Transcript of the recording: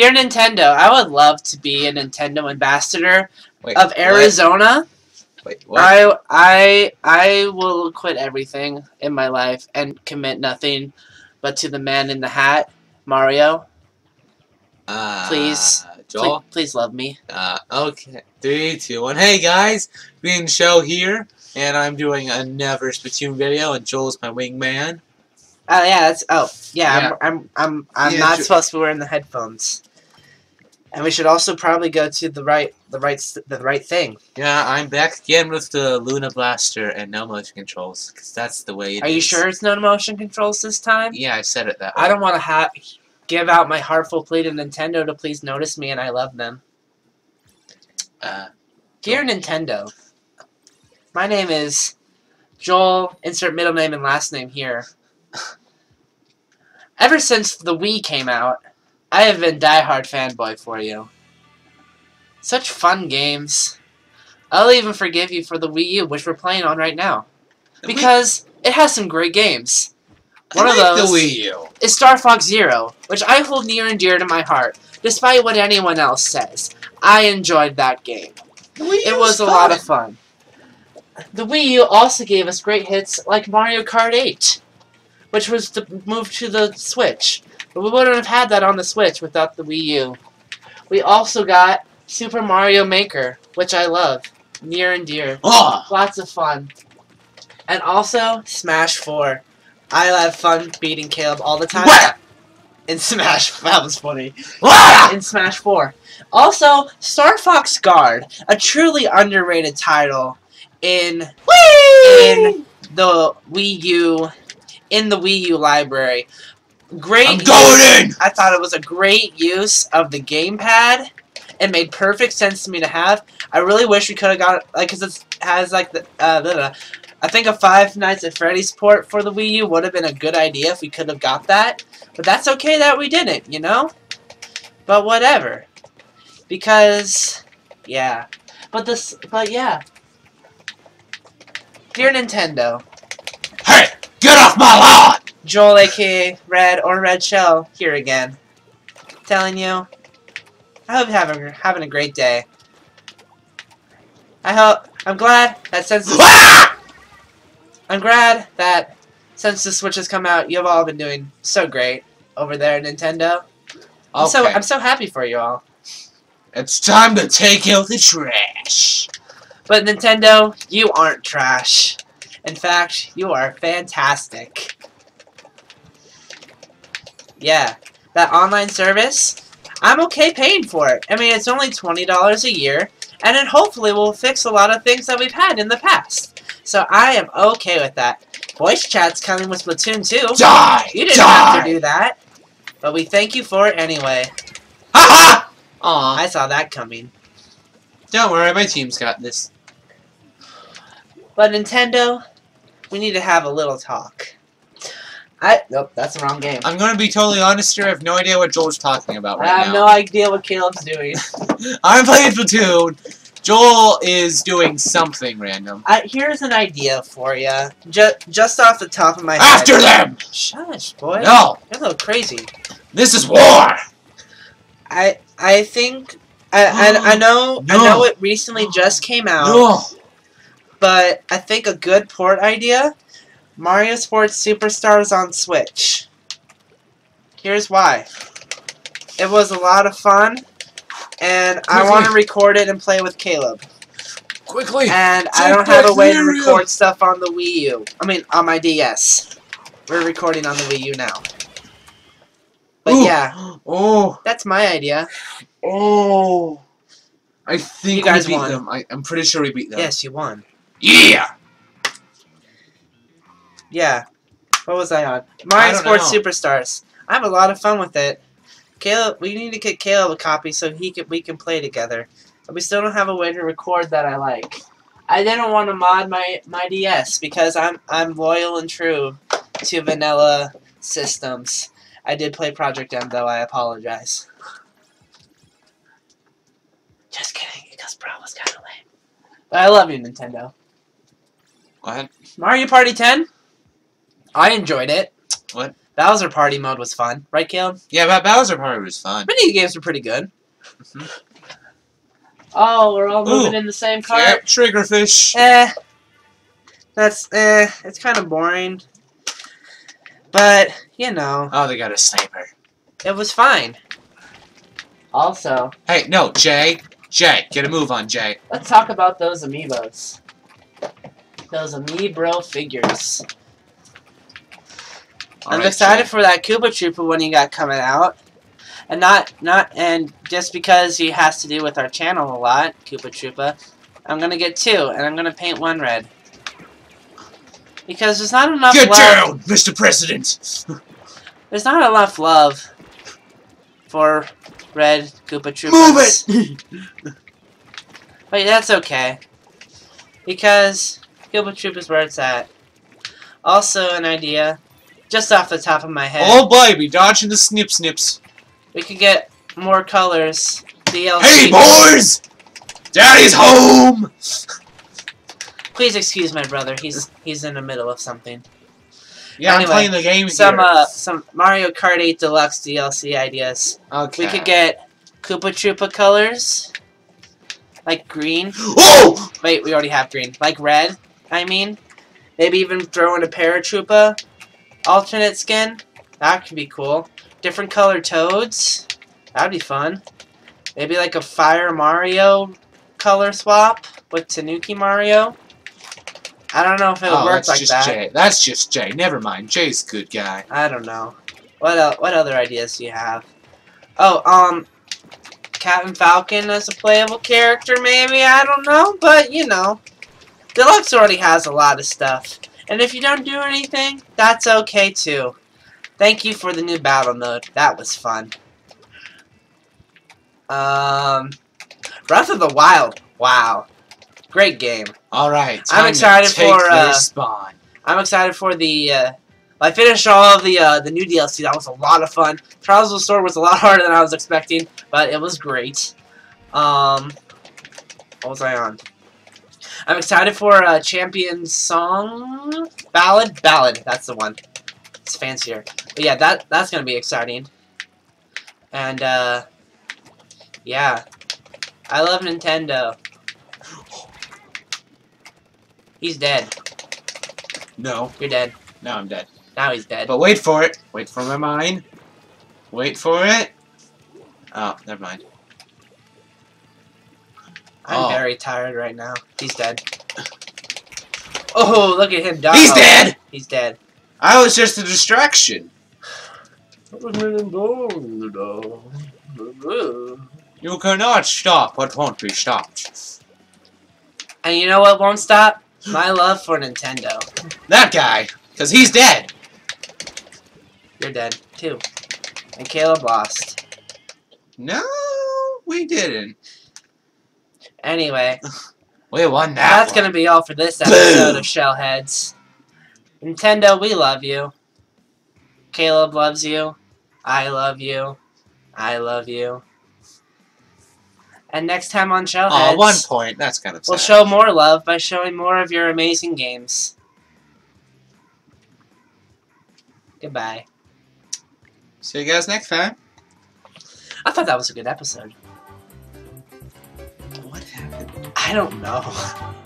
Dear Nintendo, I would love to be a Nintendo ambassador of Arizona. Wait, what? I will quit everything in my life and commit nothing but to the man in the hat, Mario. Please. Joel? Please love me. Okay. 3, 2, 1. Hey guys! Green Shell here, and I'm doing another Splatoon video, and Joel's my wingman. Oh yeah, that's yeah. I'm not supposed to be wearing the headphones. And we should also probably go to the right thing. Yeah, I'm back again with the Luna Blaster and no motion controls, because that's the way it is. Are you sure it's no motion controls this time? Yeah, I said it that way. I don't want to give out my heartful plea to Nintendo to please notice me, and I love them. Dear Nintendo, my name is Joel, insert middle name and last name here. Ever since the Wii came out, I have been diehard fanboy for you. Such fun games. I'll even forgive you for the Wii U, which we're playing on right now, because it has some great games. One of those is Star Fox Zero, which I hold near and dear to my heart, despite what anyone else says. I enjoyed that game. It was a lot of fun. The Wii U also gave us great hits like Mario Kart 8, which was the move to the Switch. But we wouldn't have had that on the Switch without the Wii U. We also got Super Mario Maker, which I love, near and dear. Oh. Lots of fun. And also Smash 4. I have fun beating Caleb all the time. What? In Smash, that was funny. What? In Smash 4. Also, Star Fox Guard, a truly underrated title in the Wii U library. Great. I'm going in. I thought it was a great use of the gamepad. It made perfect sense to me to have. I really wish we could have got because it has like the I think a Five Nights at Freddy's port for the Wii U would have been a good idea if we could have got that. But that's okay that we didn't, you know? But whatever. Because yeah. But yeah. Dear Nintendo. Hey, get off my lawn! Joel, aka Red or Red Shell, here again. Telling you, I hope you're having a great day. I'm glad that since the Switch has come out, you've all been doing so great over there at Nintendo. I'm so happy for you all. It's time to take out the trash. But Nintendo, you aren't trash. In fact, you are fantastic. Yeah, that online service, I'm okay paying for it. I mean, it's only $20 a year, and it hopefully will fix a lot of things that we've had in the past. So I am okay with that. Voice chat's coming with Splatoon 2. Die! You didn't have to do that. But we thank you for it anyway. Ha ha! Aw, I saw that coming. Don't worry, my team's got this. But Nintendo, we need to have a little talk. Nope, that's the wrong game. I'm going to be totally honest here. I have no idea what Joel's talking about right now. I have no idea what Caleb's doing. I'm playing Splatoon. Joel is doing something random. Here's an idea for you. Just off the top of my head. After them! Shush, boy. No. You're a little crazy. This is war! I think... I know no. I know it recently just came out. No. But I think a good port idea... Mario Sports Superstars on Switch. Here's why. It was a lot of fun, and I want to record it and play with Caleb. Quickly! And I don't have a way to record stuff on the Wii U. I mean, on my DS. We're recording on the Wii U now. But yeah. Oh. That's my idea. Oh. I think you guys beat them. I'm pretty sure we beat them. Yes, you won. Yeah! Yeah. What was I on? Mario Sports Superstars. I have a lot of fun with it. Caleb, we need to get Caleb a copy so we can play together. But we still don't have a way to record that I like. I didn't want to mod my DS because I'm loyal and true to vanilla systems. I did play Project M though, I apologize. Just kidding, because Brawl was kinda lame. But I love you, Nintendo. Go ahead. Mario Party 10? I enjoyed it. What? Bowser Party mode was fun, right, Caleb? Yeah, but Bowser Party was fun. Mini games were pretty good. Oh, we're all moving in the same cart. Yep, triggerfish. That's it's kind of boring. But you know. Oh, they got a sniper. It was fine. Also. Hey, no, Jay. Jay, get a move on, Jay. Let's talk about those amiibos. Those amiibo figures. All I'm excited for that Koopa Troopa one you got coming out. And not just because he has to do with our channel a lot, Koopa Troopa, I'm gonna get two, and I'm gonna paint one red. Because there's not enough love. Get down, Mr. President! There's not enough love for red Koopa Troopas. Move it! Wait, that's okay. Because Koopa Troopa's where it's at. Also an idea, just off the top of my head. Oh baby, dodging the snip-snips. We could get more colors. DLC. Hey boys! Daddy's home! Please excuse my brother. He's in the middle of something. Yeah, anyway, I'm playing the game here. Some Mario Kart 8 Deluxe DLC ideas. Okay. We could get Koopa Troopa colors, like green. Oh! Wait, we already have green. Like red, I mean. Maybe even throw in a paratroopa alternate skin. That could be cool. Different colored toads. That'd be fun. Maybe like a Fire Mario color swap with Tanuki Mario. I don't know if it'll work like that. Jay. That's just Jay. Never mind. Jay's a good guy. I don't know. What other ideas do you have? Oh, Captain Falcon as a playable character, maybe? I don't know, but, you know. Deluxe already has a lot of stuff. And if you don't do anything, that's okay, too. Thank you for the new battle mode. That was fun. Breath of the Wild. Wow. Great game. All right. I'm excited for Spawn. I'm excited for the I finished all of the new DLC. That was a lot of fun. Trials of the Sword was a lot harder than I was expecting, but it was great. What was I on? I'm excited for Champion Song Ballad. That's the one. It's fancier. But yeah, that's going to be exciting. And yeah. I love Nintendo. He's dead. No. You're dead. No, I'm dead. Now he's dead. But wait for it. Wait for my mine. Wait for it. Oh, never mind. I'm very tired right now. He's dead. Oh, look at him die. He's dead! He's dead. I was just a distraction. You cannot stop what won't be stopped. And you know what won't stop? My love for Nintendo. That guy, because he's dead. You're dead, too. And Caleb lost. No, we didn't. Anyway. We won that That's going to be all for this episode of Shell Heads. Nintendo, we love you. Caleb loves you. I love you. I love you. And next time on Shell Heads, 1 point. That's kind of sad. We'll show more love by showing more of your amazing games. Goodbye. See you guys next time. I thought that was a good episode. What happened? I don't know.